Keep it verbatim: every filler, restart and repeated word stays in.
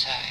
time.